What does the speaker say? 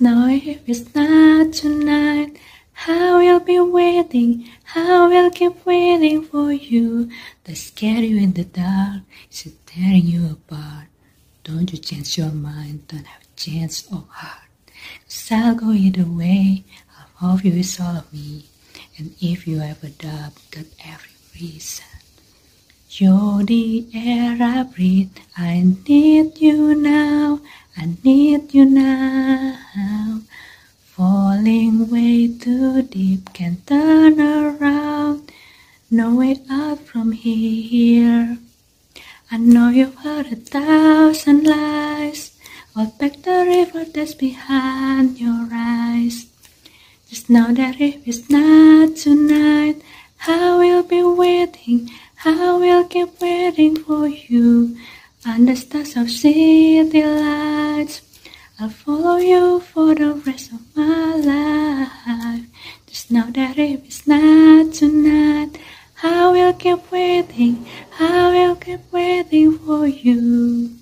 it's not if it's not tonight. I will be waiting, I will keep waiting for you. They scare you in the dark, she's tearing you apart. Don't you change your mind, don't have a chance of heart. 'Cause I'll go either way, I'll love you is all of me. And if you ever doubt, got every reason. You're the air I breathe, I need you now, I need you now. Falling way too deep, can't turn around, no way out from here. I know you've heard 1,000 lies, all back the river that's behind your eyes. Just know that if it's not tonight, I will be waiting, I will keep waiting for you. Under stars of city lights, I'll follow you for the rest of my life. Just know that if it's not tonight, I will keep waiting, I will keep waiting for you.